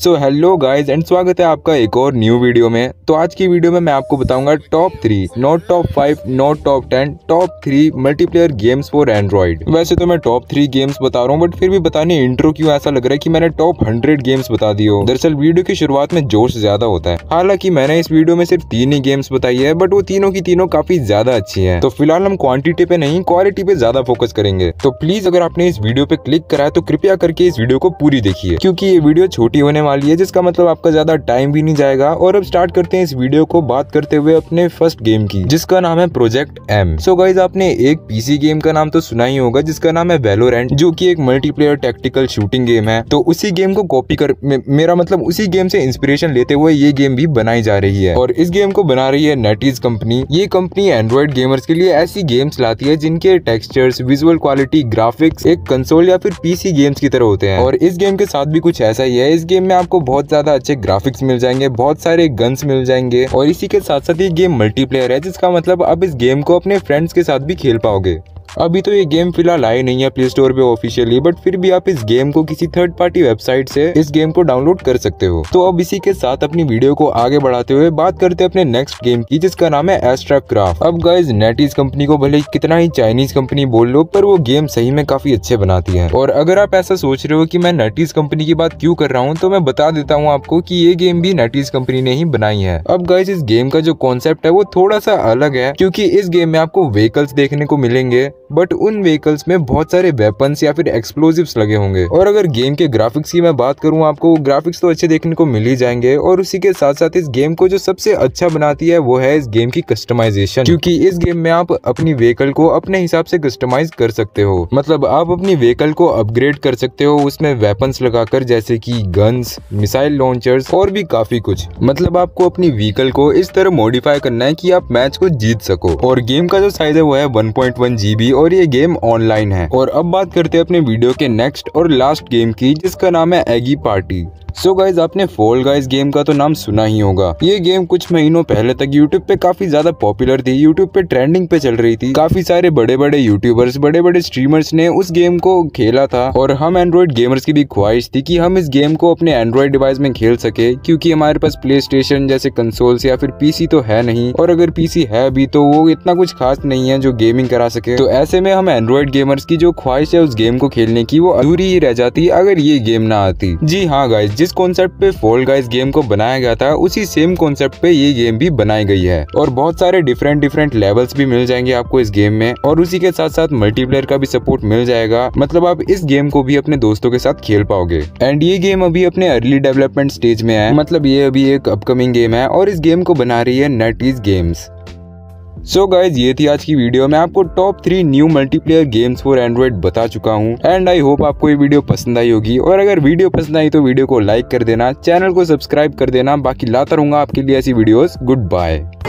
So hello guys and स्वागत है आपका एक और न्यू वीडियो में। तो आज की वीडियो में मैं आपको बताऊंगा top 3, not top 5, not top 10, top 3 multiplayer games for Android. वैसे तो मैं टॉप 3 गेम्स बता रहा हूँ, बट फिर भी बताने इंट्रो क्यों ऐसा लग रहा है कि मैंने टॉप 100 गेम्स बता दी हो। दरअसल वीडियो की शुरुआत में जोश ज्यादा होता है। हालांकि मैंने इस वीडियो में सिर्फ 3 ही गेम्स बताई है, बट वो तीनों की तीनों काफी ज्यादा अच्छी है। तो फिलहाल हम क्वान्टिटी पे नहीं, क्वालिटी पे ज्यादा फोकस करेंगे। तो प्लीज अगर आपने इस वीडियो पे क्लिक करा है तो कृपया करके इस वीडियो को पूरी देखिए, क्योंकि ये वीडियो छोटी होने वाली है, जिसका मतलब आपका ज्यादा टाइम भी नहीं जाएगा। और अब स्टार्ट करते हैं इस वीडियो को बात करते हुए अपने फर्स्ट गेम की, जिसका नाम है प्रोजेक्ट एम। सो गाइज आपने एक पीसी गेम का नाम तो सुना ही होगा, जिसका नाम है वैलोरेंट, जो कि एक मल्टीप्लेयर टैक्टिकल शूटिंग गेम है। तो उसी गेम को कॉपी कर मेरा मतलब उसी गेम से इंस्पिरेशन लेते हुए ये गेम भी बनाई जा रही है, और इस गेम को बना रही है नेटीज कंपनी। ये कंपनी एंड्रॉइड गेमर्स के लिए ऐसी गेम्स लाती है जिनके टेक्सचर्स, विजुअल क्वालिटी, ग्राफिक्स एक कंसोल या फिर पीसी गेम्स की तरह होते हैं, और इस गेम के साथ भी कुछ ऐसा ही है। इस गेम में आपको बहुत ज्यादा अच्छे ग्राफिक्स मिल जाएंगे, बहुत सारे गन्स मिल जाएंगे, और इसी के साथ साथ ये गेम मल्टीप्लेयर है, जिसका मतलब आप इस गेम को अपने फ्रेंड्स के साथ भी खेल पाओगे। अभी तो ये गेम फिलहाल आए नहीं है प्ले स्टोर पे ऑफिशियली, बट फिर भी आप इस गेम को किसी थर्ड पार्टी वेबसाइट से इस गेम को डाउनलोड कर सकते हो। तो अब इसी के साथ अपनी वीडियो को आगे बढ़ाते हुए बात करते हैं अपने नेक्स्ट गेम की, जिसका नाम है एस्ट्रा क्राफ्ट। अब गाइज नेटीज कंपनी को भले कितना ही चाइनीज कंपनी बोल लो, पर वो गेम सही में काफी अच्छे बनाती है। और अगर आप ऐसा सोच रहे हो कि मैं नेटीज कंपनी की बात क्यों कर रहा हूँ, तो मैं बता देता हूँ आपको कि ये गेम भी नेटीज कंपनी ने ही बनाई है। अब गाइज इस गेम का जो कॉन्सेप्ट है वो थोड़ा सा अलग है, क्योंकि इस गेम में आपको व्हीकल्स देखने को मिलेंगे, बट उन व्हीकल्स में बहुत सारे वेपन्स या फिर एक्सप्लोजिव्स लगे होंगे। और अगर गेम के ग्राफिक्स की मैं बात करूं, आपको ग्राफिक्स तो अच्छे देखने को मिल ही जाएंगे, और उसी के साथ साथ इस गेम को जो सबसे अच्छा बनाती है वो है इस गेम की कस्टमाइजेशन, क्योंकि इस गेम में आप अपनी व्हीकल को अपने हिसाब से कस्टमाइज कर सकते हो। मतलब आप अपनी व्हीकल को अपग्रेड कर सकते हो, उसमें वेपन्स लगाकर, जैसे की गन्स, मिसाइल लॉन्चर्स और भी काफी कुछ। मतलब आपको अपनी व्हीकल को इस तरह मॉडिफाई करना है की आप मैच को जीत सको। और गेम का जो साइज है वो है 1.1 GB, और ये गेम ऑनलाइन है। और अब बात करते हैं अपने वीडियो के नेक्स्ट और लास्ट गेम की, जिसका नाम है एगी पार्टी। सो गाइज आपने फॉल गाइज गेम का तो नाम सुना ही होगा। ये गेम कुछ महीनों पहले तक YouTube पे काफी ज्यादा पॉपुलर थी, YouTube पे ट्रेंडिंग पे चल रही थी। काफी सारे बड़े बड़े यूट्यूबर्स, बड़े बड़े स्ट्रीमर्स ने उस गेम को खेला था, और हम एंड्रॉइड गेमर्स की भी ख्वाहिश थी कि हम इस गेम को अपने एंड्रॉइड डिवाइस में खेल सके, क्योंकि हमारे पास प्ले स्टेशन जैसे कंसोल्स या फिर पीसी तो है नहीं, और अगर पीसी है भी तो वो इतना कुछ खास नहीं है जो गेमिंग करा सके। तो ऐसे में हम एंड्रॉइड गेमर्स की जो ख्वाहिश है उस गेम को खेलने की, वो अधूरी ही रह जाती अगर ये गेम ना आती। जी हाँ गाइज, जिस कॉन्सेप्ट पे फॉल गाइज गेम को बनाया गया था, उसी सेम कॉन्सेप्ट पे ये गेम भी बनाई गई है, और बहुत सारे डिफरेंट लेवल्स भी मिल जाएंगे आपको इस गेम में, और उसी के साथ साथ मल्टीप्लेयर का भी सपोर्ट मिल जाएगा। मतलब आप इस गेम को भी अपने दोस्तों के साथ खेल पाओगे। एंड ये गेम अभी अपने अर्ली डेवलपमेंट स्टेज में है, मतलब ये अभी एक अपकमिंग गेम है, और इस गेम को बना रही है नेटीज गेम्स। सो गाइज ये थी आज की वीडियो। मैं आपको top 3 new multiplayer games for Android बता चुका हूँ, एंड आई होप आपको ये वीडियो पसंद आई होगी। और अगर वीडियो पसंद आई तो वीडियो को लाइक कर देना, चैनल को सब्सक्राइब कर देना। बाकी लाता रहूंगा आपके लिए ऐसी वीडियोस। Good bye.